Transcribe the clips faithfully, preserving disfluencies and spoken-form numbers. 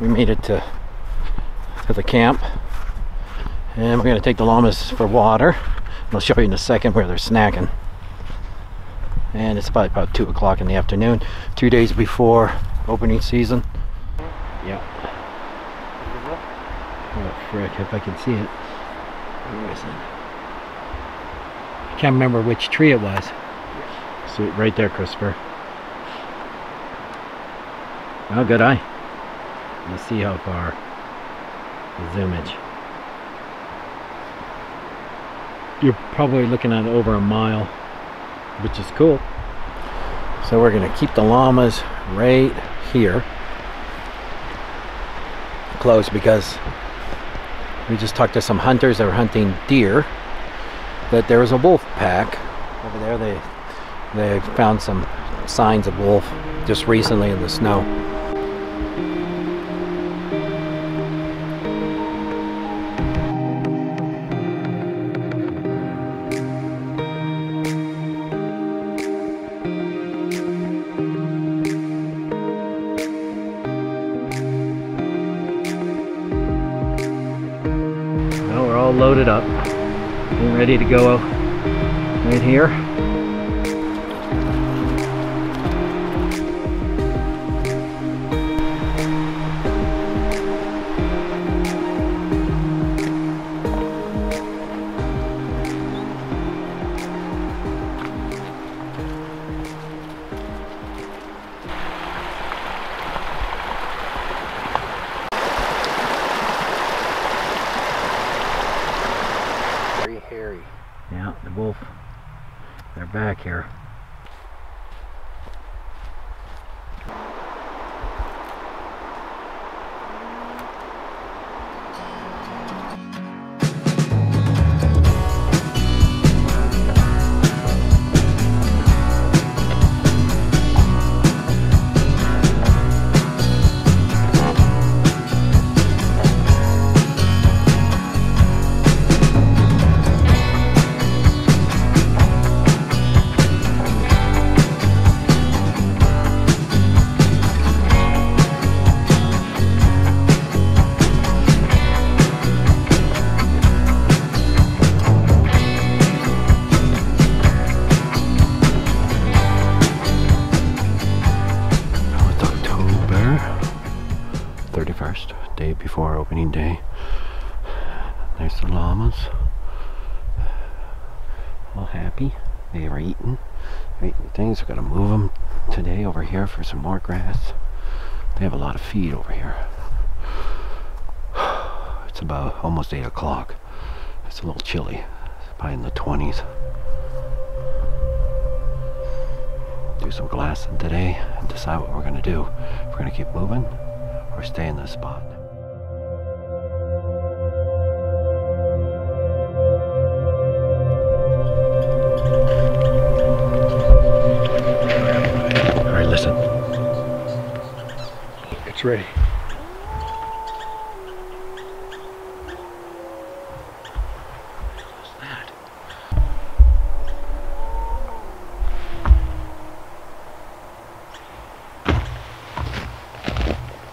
we made it to, to the camp, and we're going to take the llamas for water. I'll show you in a second where they're snacking. And it's probably about two o'clock in the afternoon, two days before opening season. Yep. Oh, frick, if I can see it. Where is it? I can't remember which tree it was. See it right there, Christopher. Oh, good eye. Let's see how far the zoomage. You're probably looking at over a mile, which is cool. So we're going to keep the llamas right here close, because we just talked to some hunters that were hunting deer, that there was a wolf pack over there. They they found some signs of wolf just recently in the snow. Loaded up and ready to go right here. Yeah, the wolf, they're back here. Day before opening day. There's the llamas. All happy. They are eating. They're eating things. We've got to move them today over here for some more grass. They have a lot of feed over here. It's about almost eight o'clock. It's a little chilly. It's probably in the twenties. Do some glassing today and decide what we're going to do. If we're going to keep moving or stay in this spot. It's ready. What's that? Great.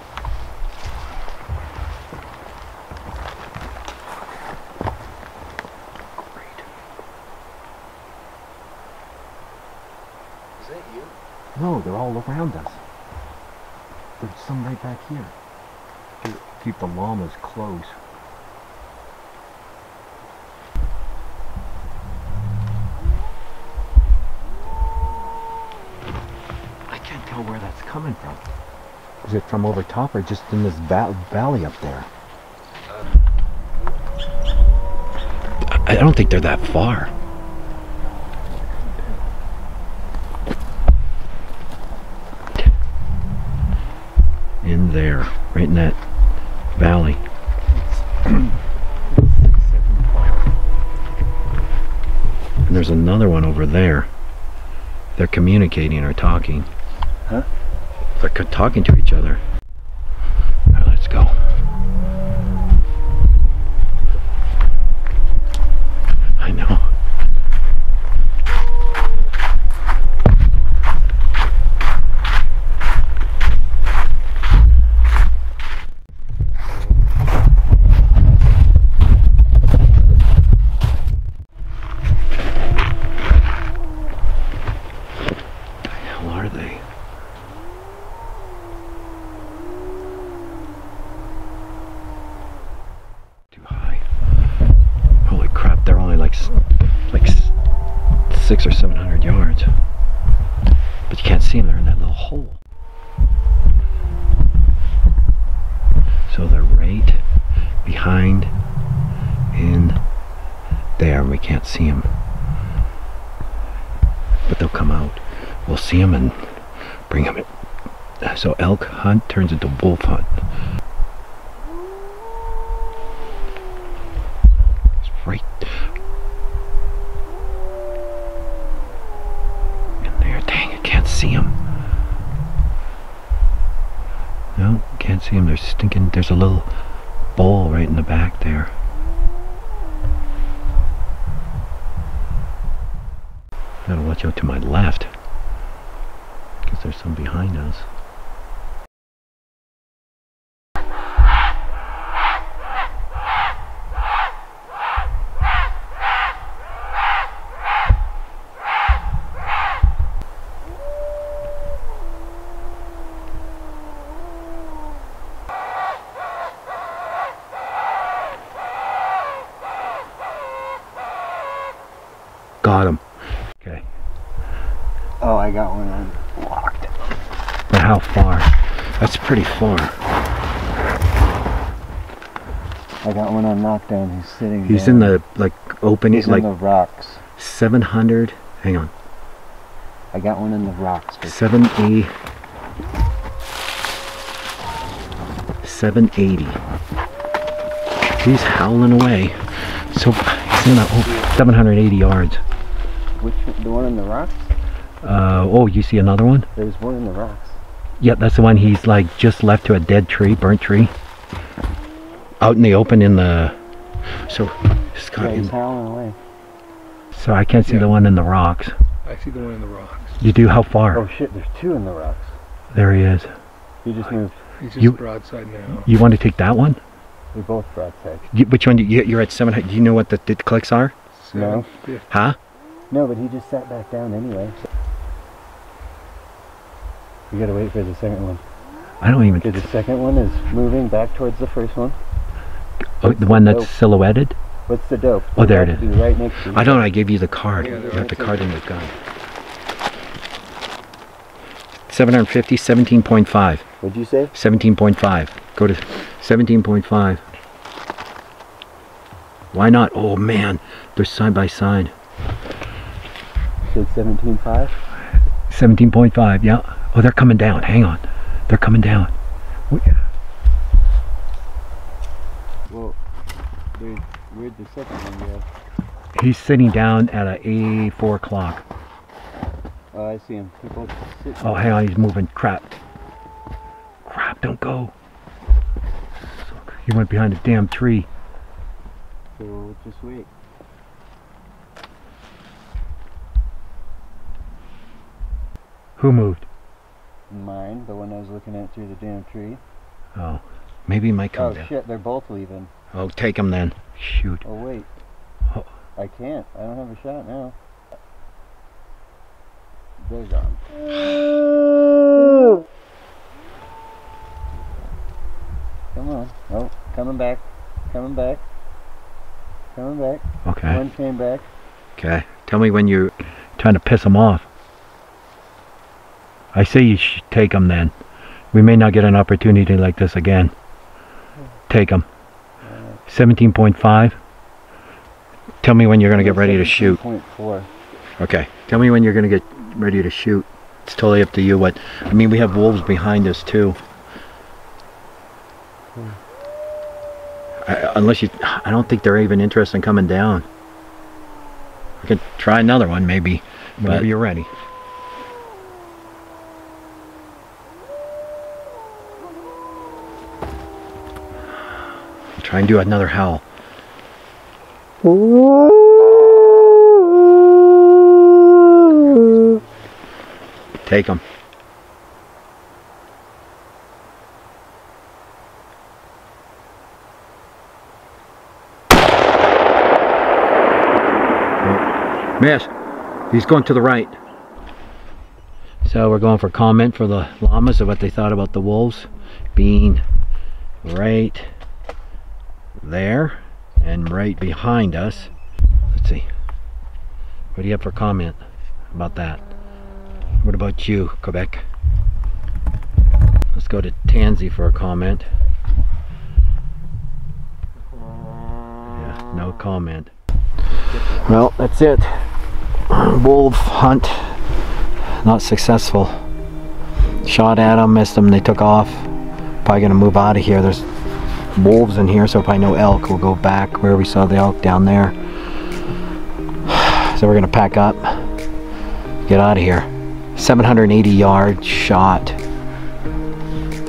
Is that you? No, they're all around us. There's some right back here. Keep the llamas close. I can't tell where that's coming from. Is it from over top or just in this va valley up there? I don't think they're that far. In there, right in that valley. And there's another one over there. They're communicating or talking. Huh? They're talking to each other. Alright, let's go. I know. it's like six or seven hundred yards. But you can't see them, they're in that little hole. So they're right behind and there, and we can't see them. But they'll come out. We'll see them and bring them in. So elk hunt turns into wolf hunt. It's right in there. Dang, I can't see him. No, can't see him. They're stinking. There's a little bowl right in the back there. Gotta watch out to my left, because there's some behind us. Got him. Okay. Oh, I got one on. Blocked. But how far? That's pretty far. I got one on knockdown. He's sitting. He's there. In the like open. He's like in the rocks. Seven hundred. Hang on. I got one in the rocks. Seven eighty. Seven eighty. He's howling away. So he's in a oh, seven hundred eighty yards. Which, the one in the rocks? Uh, oh, you see another one? There's one in the rocks. Yep, that's the one he's like just left to a dead tree, burnt tree. Out in the open in the... So, Scott... Yeah, he's howling away. So I can't see yeah. the one in the rocks. I see the one in the rocks. You do? How far? Oh shit, there's two in the rocks. There he is. He just moved. He's just you, broadside now. You want to take that one? We're both broadside. You, which one? Do you, you're at seven... Do you know what the, the clicks are? No. Yeah. Huh? No, but he just sat back down anyway. So you gotta wait for the second one. I don't even... Because the second one is moving back towards the first one. Oh, the one that's silhouetted? What's the dope? Oh, there it is. Right next to you. I don't know, I gave you the card. Yeah, you have the card in the gun. seven fifty, seventeen point five. What'd you say? seventeen point five. Go to seventeen point five. Why not? Oh man, they're side by side. seventeen point five? seventeen point five, yeah. Oh, they're coming down. Hang on. They're coming down. Well, where'd the second one go? He's sitting down at a four o'clock. Oh, I see him. Oh, hang on. He's moving. Crap. Crap, don't go. He went behind a damn tree. So, just wait. Who moved? Mine, the one I was looking at through the damn tree. Oh, maybe it might come oh, down. Oh shit, they're both leaving. Oh, take them then. Shoot. Oh wait. Oh. I can't. I don't have a shot now. They're gone. Come on. Oh, coming back. Coming back. Coming back. Okay. One came back. Okay. Tell me when you're trying to piss them off. I say you should take them then. We may not get an opportunity like this again. Take them. seventeen point five. Tell me when you're going to get ready to shoot. seventeen point four. Okay. Tell me when you're going to get ready to shoot. It's totally up to you. What I mean, we have wolves behind us too. Hmm. I, unless you... I don't think they're even interested in coming down. We could try another one maybe. Whenever you're ready. Try and do another howl. Take them. Miss. He's going to the right. So we're going for comment for the llamas of what they thought about the wolves being right there and right behind us. Let's see. What do you have for comment about that? What about you, Quebec? Let's go to Tansy for a comment. Yeah, no comment. Well, that's it. Wolf hunt, not successful. Shot at them, missed them, they took off. Probably gonna move out of here. There's wolves in here, so if I know elk, we'll go back where we saw the elk down there. So we're gonna pack up, get out of here. seven hundred eighty yard shot.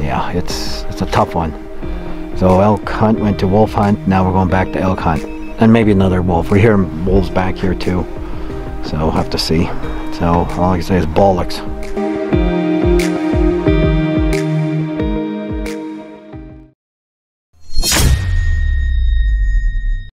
Yeah, it's it's a tough one. So elk hunt went to wolf hunt. Now we're going back to elk hunt, and maybe another wolf. We're hearing wolves back here too, so we'll have to see. So all I can say is bollocks.